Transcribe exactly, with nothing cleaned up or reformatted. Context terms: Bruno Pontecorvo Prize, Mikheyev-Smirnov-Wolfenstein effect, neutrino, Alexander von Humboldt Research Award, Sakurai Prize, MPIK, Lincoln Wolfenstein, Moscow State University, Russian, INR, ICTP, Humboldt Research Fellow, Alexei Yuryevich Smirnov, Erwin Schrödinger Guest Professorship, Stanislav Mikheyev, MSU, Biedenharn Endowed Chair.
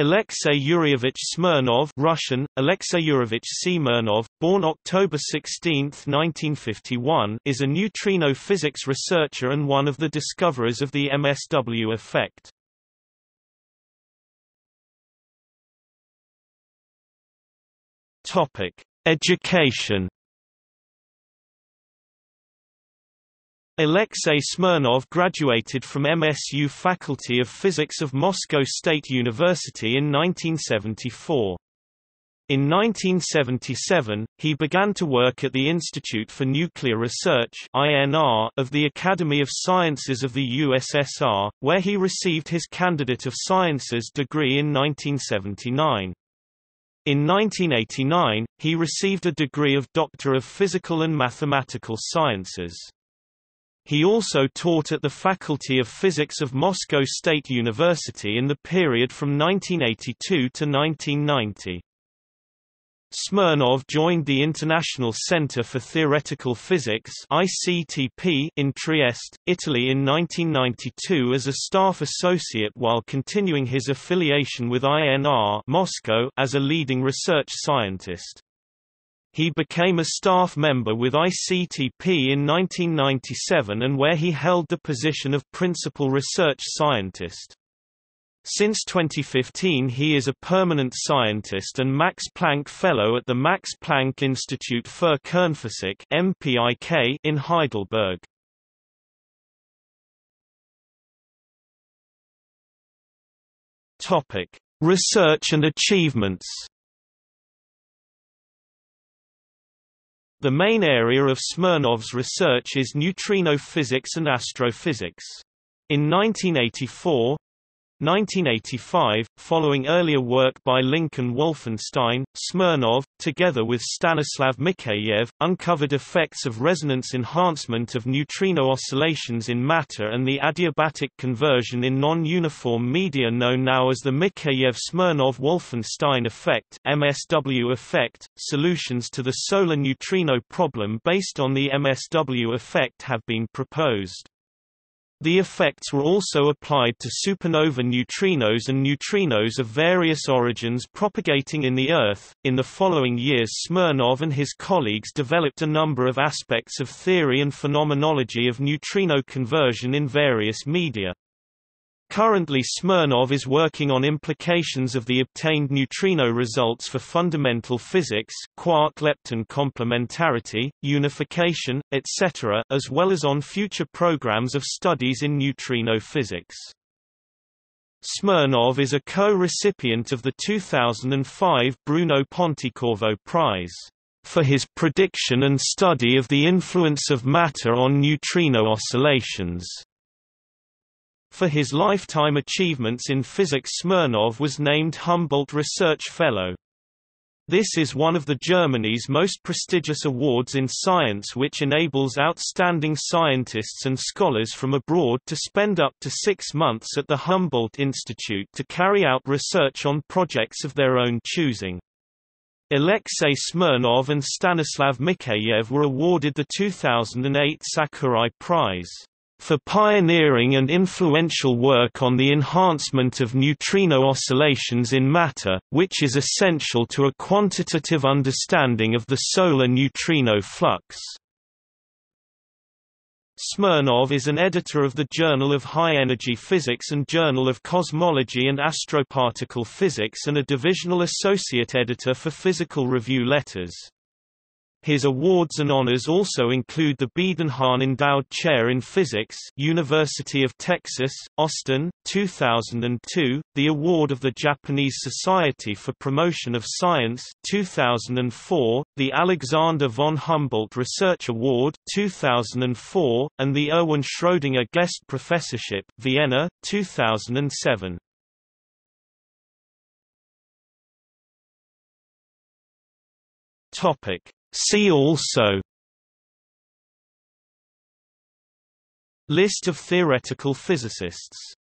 Alexei Yuryevich Smirnov, Russian Alexei Yuryevich Smirnov, born October sixteenth nineteen fifty-one, is a neutrino physics researcher and one of the discoverers of the M S W effect. Topic: Education. Alexei Smirnov graduated from M S U Faculty of Physics of Moscow State University in nineteen seventy-four. In nineteen seventy-seven, he began to work at the Institute for Nuclear Research (I N R) of the Academy of Sciences of the U S S R, where he received his Candidate of Sciences degree in nineteen seventy-nine. In nineteen eighty-nine, he received a degree of Doctor of Physical and Mathematical Sciences. He also taught at the Faculty of Physics of Moscow State University in the period from nineteen eighty-two to nineteen ninety. Smirnov joined the International Center for Theoretical Physics (I C T P) in Trieste, Italy in nineteen ninety-two as a staff associate while continuing his affiliation with I N R Moscow as a leading research scientist. He became a staff member with I C T P in nineteen ninety-seven and where he held the position of Principal Research Scientist. Since twenty fifteen he is a permanent scientist and Max Planck Fellow at the Max Planck Institute für Kernphysik (M P I K) in Heidelberg. Research and achievements. The main area of Smirnov's research is neutrino physics and astrophysics. In nineteen eighty-four nineteen eighty-five, following earlier work by Lincoln Wolfenstein, Smirnov, together with Stanislav Mikheyev, uncovered effects of resonance enhancement of neutrino oscillations in matter and the adiabatic conversion in non-uniform media known now as the Mikheyev-Smirnov-Wolfenstein effect (M S W effect). Solutions to the solar neutrino problem based on the M S W effect have been proposed. The effects were also applied to supernova neutrinos and neutrinos of various origins propagating in the Earth. In the following years, Smirnov and his colleagues developed a number of aspects of theory and phenomenology of neutrino conversion in various media. Currently, Smirnov is working on implications of the obtained neutrino results for fundamental physics, quark-lepton complementarity, unification, et cetera, as well as on future programs of studies in neutrino physics. Smirnov is a co-recipient of the two thousand five Bruno Pontecorvo Prize for his prediction and study of the influence of matter on neutrino oscillations. For his lifetime achievements in physics, Smirnov was named Humboldt Research Fellow. This is one of the Germany's most prestigious awards in science, which enables outstanding scientists and scholars from abroad to spend up to six months at the Humboldt Institute to carry out research on projects of their own choosing. Alexei Smirnov and Stanislav Mikheyev were awarded the two thousand eight Sakurai Prize for pioneering and influential work on the enhancement of neutrino oscillations in matter, which is essential to a quantitative understanding of the solar neutrino flux. Smirnov is an editor of the Journal of High Energy Physics and Journal of Cosmology and Astroparticle Physics and a divisional associate editor for Physical Review Letters. His awards and honors also include the Biedenharn Endowed Chair in Physics, University of Texas, Austin, two thousand two, the award of the Japanese Society for Promotion of Science, two thousand four, the Alexander von Humboldt Research Award, two thousand four, and the Erwin Schrödinger Guest Professorship, Vienna, two thousand seven. Topic: See also List of theoretical physicists.